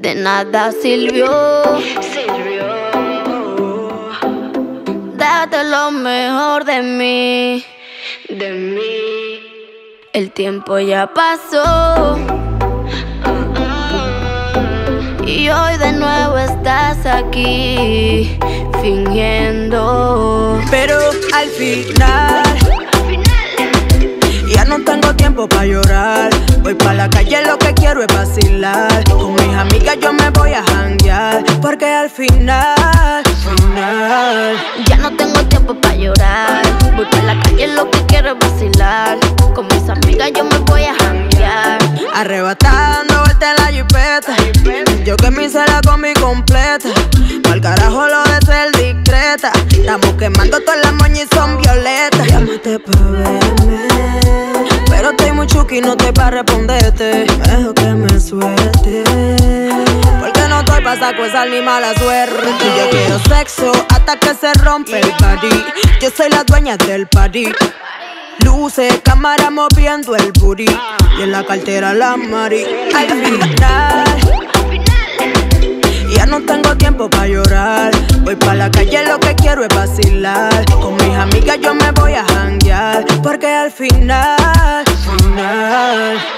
De nada sirvió, date lo mejor de mí, de mí. El tiempo ya pasó y hoy de nuevo estás aquí fingiendo. Pero al final ya no tengo tiempo para llorar. Voy pa' la calle, lo que quiero es vacilar. Con mis amigas yo me voy a janguear, porque al final ya no tengo tiempo pa' llorar. Voy pa' la calle, lo que quiero es vacilar. Con mis amigas yo me voy a janguear. Arrebatando vuelta en la jipeta, yo que me hice la combi completa. Pa'l carajo lo de ser discreta, estamos quemando todas las moñas y son violetas. Llámate pa' verme, pero estoy muy chuki, no estoy pa' responderte. Mejor que me suelte, porque no estoy pa' sacuesar mi mala suerte. Yo quiero sexo hasta que se rompe el party. Yo soy la dueña del party. Luces, cámara moviendo el booty, y en la cartera la mari. Al final ya no tengo tiempo pa' llorar. Voy pa' la calle, lo que quiero es vacilar. Con mis amigas yo me voy a janguear, porque al final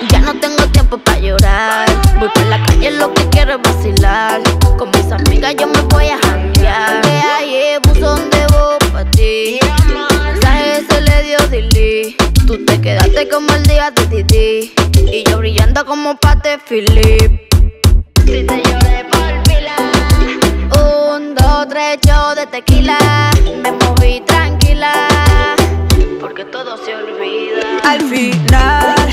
ya no tengo tiempo pa' llorar. Voy pa' la calle, lo que quiero es vacilar. Con mis amigas yo me voy a janguear. Que hay buzón de voz pa' ti, mensaje se le dio delete. Tú te quedaste como el día de Didi, y yo brillando como Patek Philippe. Si te lloré por pila, 1, 2, 3 shots de tequila. Me moví tranquila, porque todo se olvida. Al final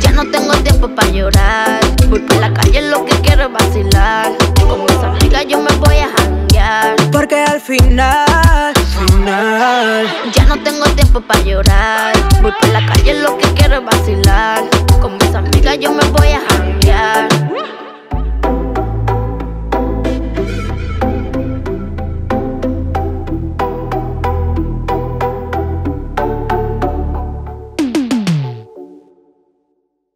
ya no tengo tiempo pa' llorar. Voy por la calle, lo que quiero es vacilar. Con mis amigas yo me voy a janguear, porque al final ya no tengo tiempo pa' llorar. Voy por la calle, lo que quiero es vacilar. Con mis amigas yo me voy a janguear.